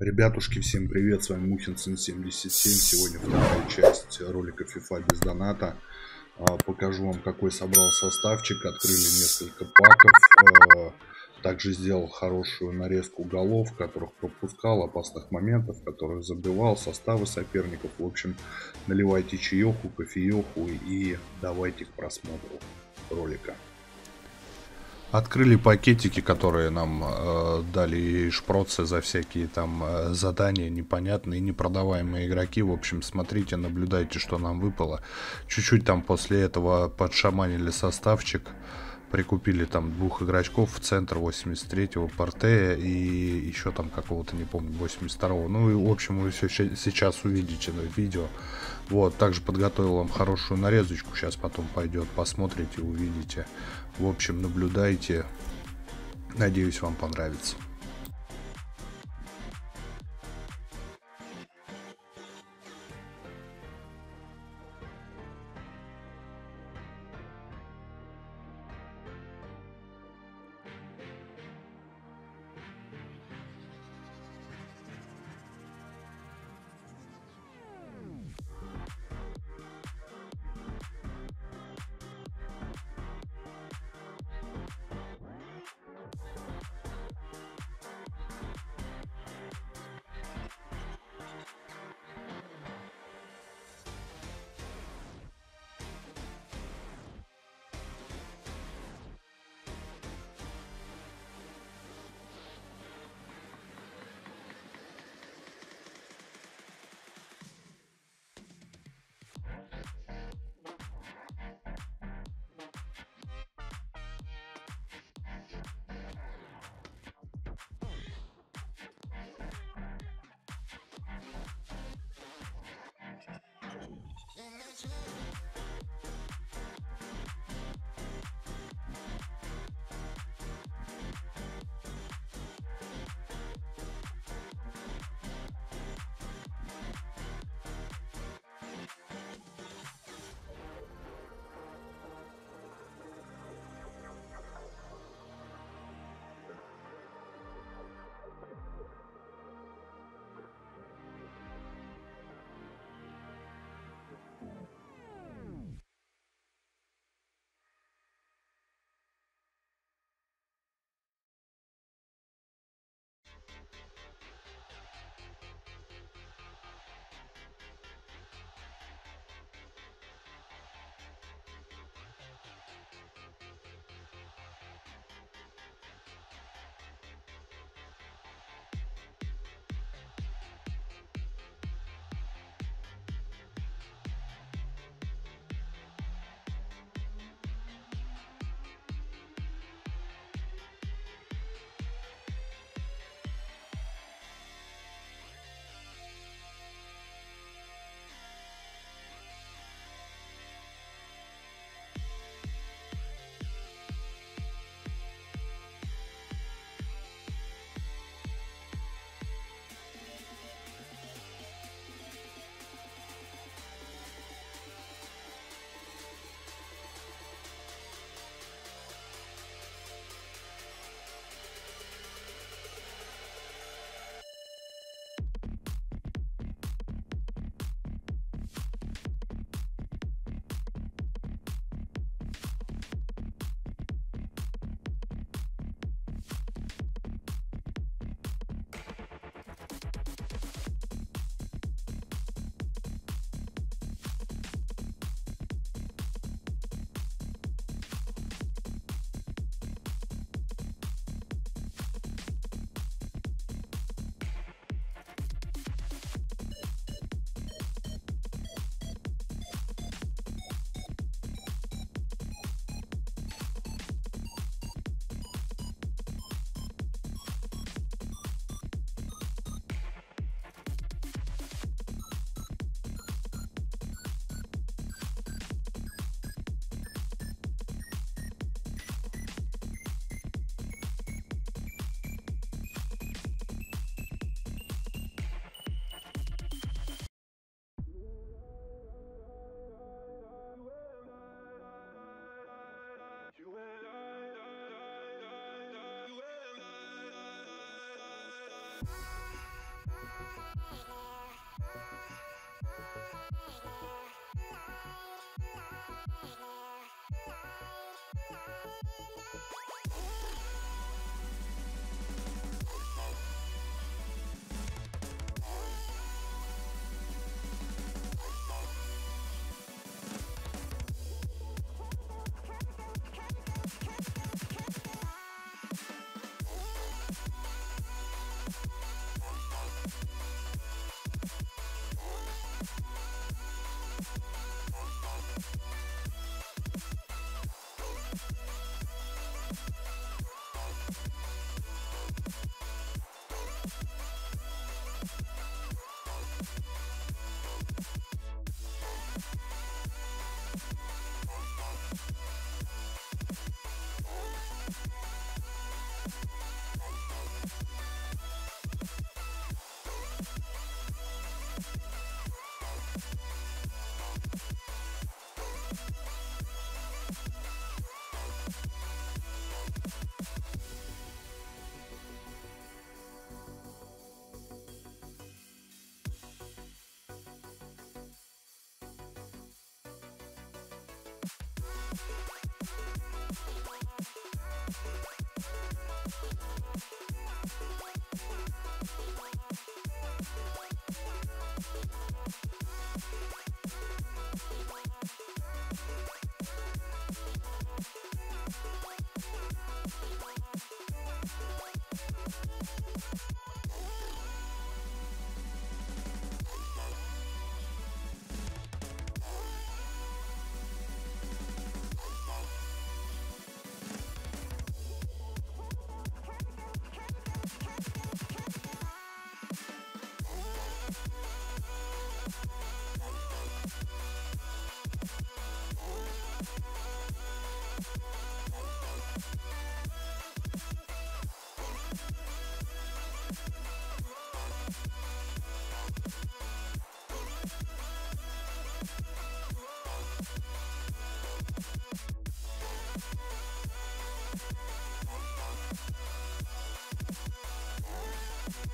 Ребятушки, всем привет, с вами Muhinson77. Сегодня вторая часть ролика FIFA без доната. Покажу вам, какой собрал составчик. Открыли несколько паков. Также сделал хорошую нарезку голов, которых пропускал, опасных моментов, которых забивал, составы соперников. В общем, наливайте чаеху, кофееху и давайте к просмотру ролика. Открыли пакетики, которые нам дали шпроцы за всякие там задания непонятные, непродаваемые игроки. В общем, смотрите, наблюдайте, что нам выпало. Чуть-чуть там после этого подшаманили составчик. Прикупили там двух игрочков в центр 83-го, Портея и еще там какого-то, не помню, 82-го. Ну и в общем вы все сейчас увидите на видео. Вот, также подготовил вам хорошую нарезочку. Сейчас потом пойдет, посмотрите, увидите. В общем, наблюдайте. Надеюсь, вам понравится.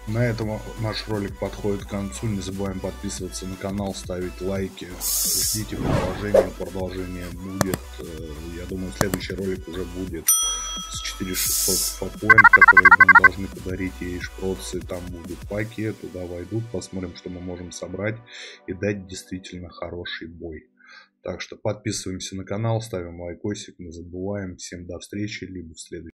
На этом наш ролик подходит к концу. Не забываем подписываться на канал, ставить лайки. Ждите продолжения. Продолжение будет. Я думаю, следующий ролик уже будет с 4600 фотоинт, которые нам должны подарить ей шпроцы. Там будут паки, туда войдут. Посмотрим, что мы можем собрать и дать действительно хороший бой. Так что подписываемся на канал, ставим лайкосик, не забываем. Всем до встречи, либо в следующем.